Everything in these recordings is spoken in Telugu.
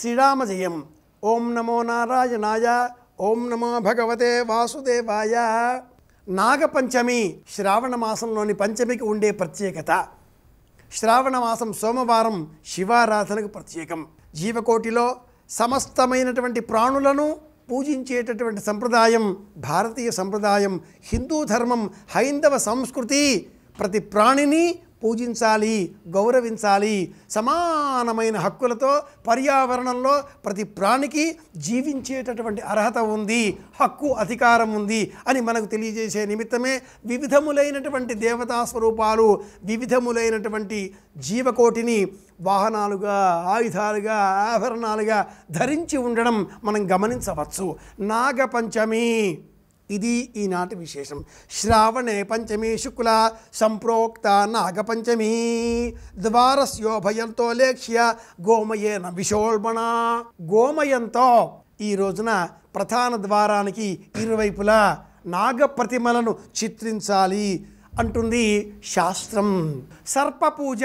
श्रीरामजयम्। ओम नमो नारायणाय। ओम नमो भगवते वासुदेवाय। नागपंचमी श्रावण मासंलोनि पंचमीकी उंडे प्रत्येकता। श्रावण मासं सोमवारं शिवाराधनकु प्रत्येकं। जीवकोटिलो समस्तमैनटुवंटि प्राणुलनु पूजिंचेटटुवंटि संप्रदायं भारतीय संप्रदायं। हिंदू धर्मं हैंदव संस्कृति प्रति प्राणिनी पूजिंचाली गौरविंचाली। समानमैन हक्कुलतो पर्यावरणंलो प्रति प्राणिकी जीविंचेटटुवंटि अर्हत उंदी, हक्कु अधिकारं उंदी अनि मनकु तेलियजेसे निमित्तमे विविधमुलैनटुवंटि देवता स्वरूपालु विविधमुलैनटुवंटि जीवकोटिनि వాహనాలుగా ఆయుధాలుగా ఆభరణాలుగా ధరించి ఉండడం మనం గమనించవచ్చు। నాగపంచమి ఇది ఈనాటి విశేషం। శ్రావణే పంచమి శుక్ల సంప్రోక్త నాగపంచమి ద్వారస్యోభయంతో లేఖ్య గోమయేన విశోల్బణ। గోమయంతో ఈ రోజున ప్రధాన ద్వారానికి ఇరువైపులా నాగ ప్రతిమలను చిత్రించాలి అంటుంది శాస్త్రం। సర్ప పూజ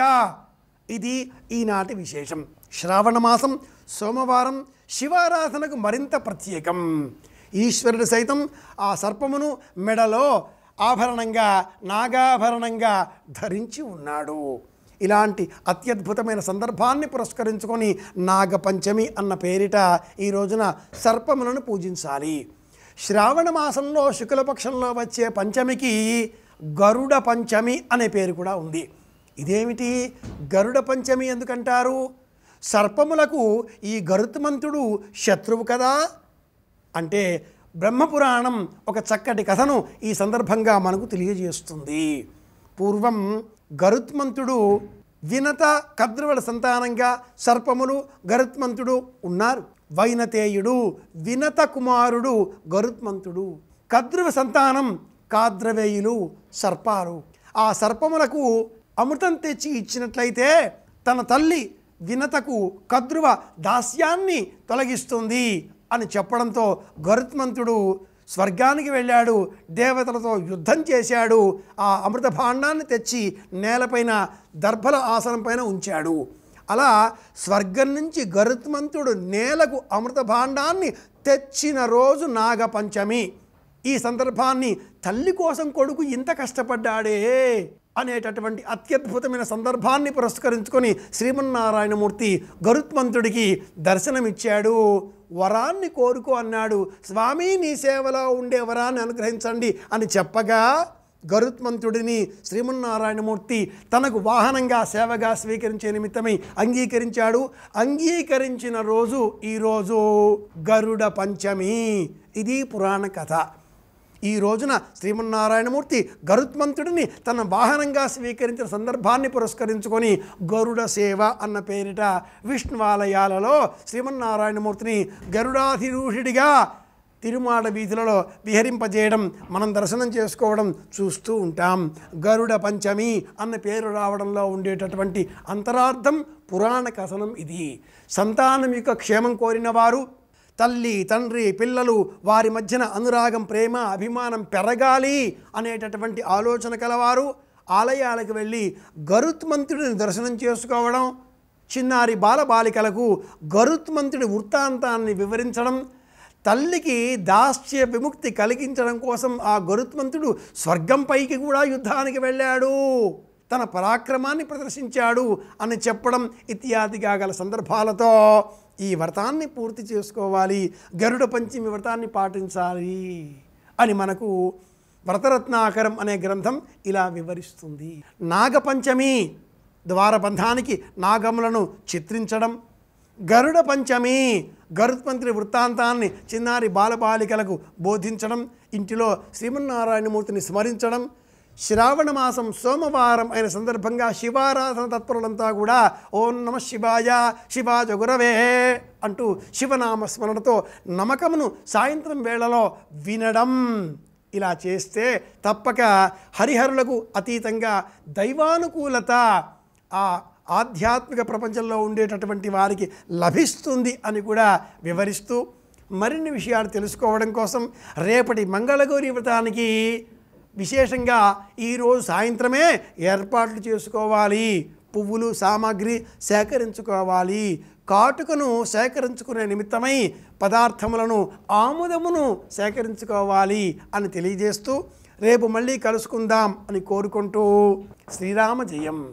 ఇది ఈనాటి విశేషం। శ్రావణ మాసం సోమవారం శివారాధనకు మరింత ప్రత్యేకం। ఈశ్వరుడు సైతం ఆ సర్పమును మెడలో ఆభరణంగా నాగాభరణంగా ధరించి ఉన్నాడు। ఇలాంటి అత్యద్భుతమైన సందర్భాన్ని పురస్కరించుకొని నాగపంచమి అన్న పేరిట ఈ రోజున సర్పములను పూజించాలి। శ్రావణ మాసంలో శుక్లపక్షంలో వచ్చే పంచమికి గరుడ పంచమి అనే పేరు కూడా ఉంది। ఇదేమిటి గరుడ పంచమి ఎందుకంటారు? సర్పములకు ఈ గరుత్మంతుడు శత్రువు కదా అంటే బ్రహ్మపురాణం ఒక చక్కటి కథను ఈ సందర్భంగా మనకు తెలియజేస్తుంది। పూర్వం గరుత్మంతుడు వినత కద్రువుల సంతానంగా సర్పములు గరుత్మంతుడు ఉన్నారు। వైనతేయుడు వినత కుమారుడు గరుత్మంతుడు, కద్రువ సంతానం కాద్రవేయులు సర్పాలు। ఆ సర్పములకు అమృతం తెచ్చి ఇచ్చినట్లయితే తన తల్లి వినతకు కద్రువ దాస్యాన్ని తొలగిస్తుంది అని చెప్పడంతో గరుత్మంతుడు స్వర్గానికి వెళ్ళాడు, దేవతలతో యుద్ధం చేశాడు, ఆ అమృత భాండాన్ని తెచ్చి నేలపైన దర్భల ఆసనం పైన ఉంచాడు। అలా స్వర్గం నుంచి గరుత్మంతుడు నేలకు అమృత భాండాన్ని తెచ్చిన రోజు నాగపంచమి। ఈ సందర్భాన్ని తల్లి కోసం కొడుకు ఇంత కష్టపడ్డాడే అనేటటువంటి అత్యద్భుతమైన సందర్భాన్ని పురస్కరించుకొని శ్రీమన్నారాయణమూర్తి గరుత్మంతుడికి దర్శనమిచ్చాడు, వరాన్ని కోరుకో అన్నాడు। స్వామి నీ సేవలో ఉండే వరాన్ని అనుగ్రహించండి అని చెప్పగా గరుత్మంతుడిని శ్రీమన్నారాయణమూర్తి తనకు వాహనంగా సేవగా స్వీకరించే నిమిత్తమై అంగీకరించాడు। అంగీకరించిన రోజు ఈరోజు గరుడ పంచమి। ఇది పురాణ కథ। ఈ రోజున శ్రీమన్నారాయణమూర్తి గరుత్మంతుడిని తన వాహనంగా స్వీకరించిన సందర్భాన్ని పురస్కరించుకొని గరుడ సేవ అన్న పేరిట విష్ణువాలయాలలో శ్రీమన్నారాయణమూర్తిని గరుడాధిరూఢుడిగా తిరుమాడ వీధులలో విహరింపజేయడం మనం దర్శనం చేసుకోవడం చూస్తూ ఉంటాం। గరుడ పంచమి అన్న పేరు రావడంలో ఉండేటటువంటి అంతరార్థం పురాణ కథనం ఇది। సంతానం యొక్క క్షేమం కోరిన వారు తల్లి తండ్రి పిల్లలు వారి మధ్యన అనురాగం ప్రేమ అభిమానం పెరగాలి అనేటటువంటి ఆలోచన కలవారు ఆలయాలకు వెళ్ళి గరుత్మంతుడిని దర్శనం చేసుకోవడం, చిన్నారి బాలబాలికలకు గరుత్మంతుడి వృత్తాంతాన్ని వివరించడం, తల్లికి దాస్య విముక్తి కలిగించడం కోసం ఆ గరుత్మంతుడు స్వర్గంపైకి కూడా యుద్ధానికి వెళ్ళాడు, తన పరాక్రమాన్ని ప్రదర్శించాడు అని చెప్పడం ఇత్యాదిగా గల సందర్భాలతో ఈ వ్రతాన్ని పూర్తి చేసుకోవాలి, గరుడ పంచమి వ్రతాన్ని పాటించాలి అని మనకు వ్రతరత్నాకరం అనే గ్రంథం ఇలా వివరిస్తుంది। నాగపంచమి ద్వారబంధానికి నాగములను చిత్రించడం, గరుడ పంచమి గరుత్మంతుడి వృత్తాంతాన్ని చిన్నారి బాలబాలికలకు బోధించడం, ఇంటిలో శ్రీమన్నారాయణమూర్తిని స్మరించడం, శ్రావణ మాసం సోమవారం అయిన సందర్భంగా శివారాధన తత్పరులంతా కూడా ఓం నమ శివాయ శివాజ గురవే అంటూ శివనామ స్మరణతో నమకమును సాయంత్రం వేళలో వినడం, ఇలా చేస్తే తప్పక హరిహరులకు అతీతంగా దైవానుకూలత ఆ ఆధ్యాత్మిక ప్రపంచంలో ఉండేటటువంటి వారికి లభిస్తుంది అని కూడా వివరిస్తూ మరిన్ని విషయాలు తెలుసుకోవడం కోసం రేపటి మంగళగౌరి వ్రతానికి విశేషంగా ఈరోజు సాయంత్రమే ఏర్పాట్లు చేసుకోవాలి। పువ్వులు సామాగ్రి సేకరించుకోవాలి. కాటుకను సేకరించుకునే నిమిత్తమై పదార్థములను ఆముదమును సేకరించుకోవాలి అని తెలియజేస్తూ రేపు మళ్ళీ కలుసుకుందాం అని కోరుకుంటూ శ్రీరామ జయం.